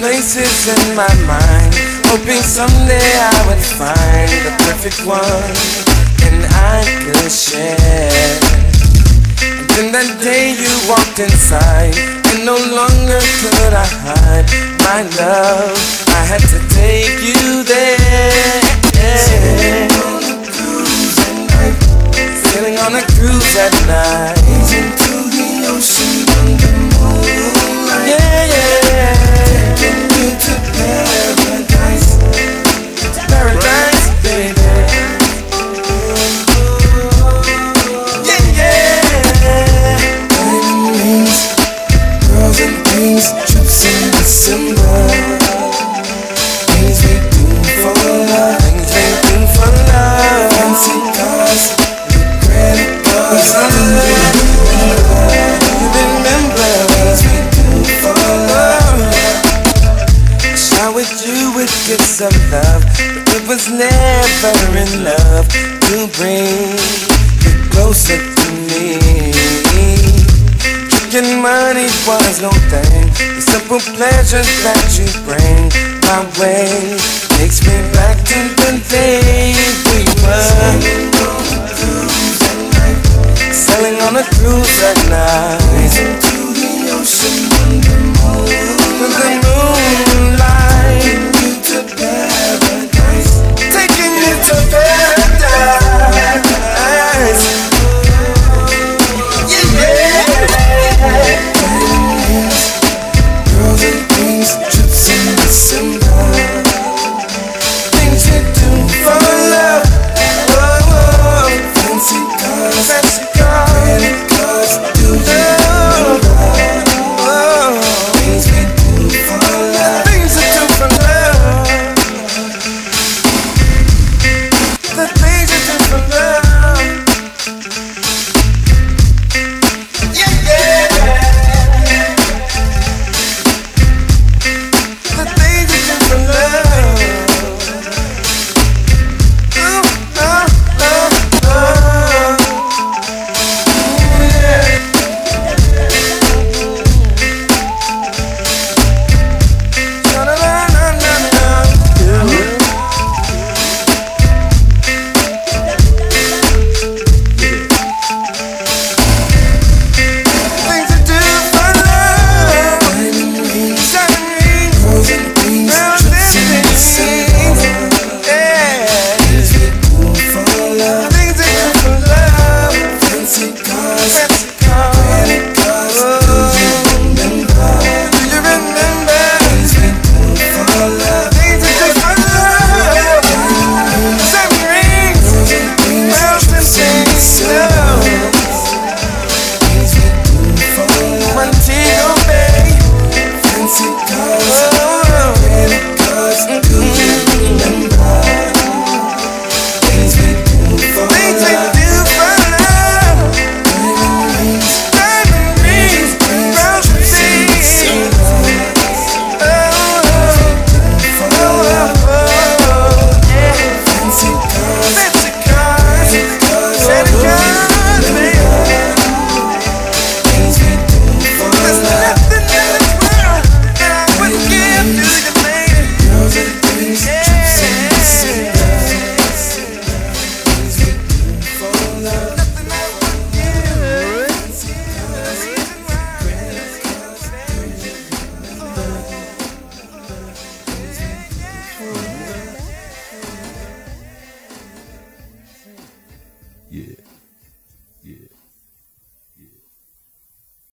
Places in my mind, hoping someday I would find the perfect one and I could share. And then that day you walked inside, and no longer could I hide my love. I had to take you there. Sailing on a cruise at night, sailing on a cruise at night, into the ocean under moonlight. Yeah, yeah. Gifts of love, but it was never enough to bring you closer to me. Drinking money was no thing. The simple pleasures that you bring my way takes me back to the day we were. Sailing on a cruise at night, into the ocean under the moonlight.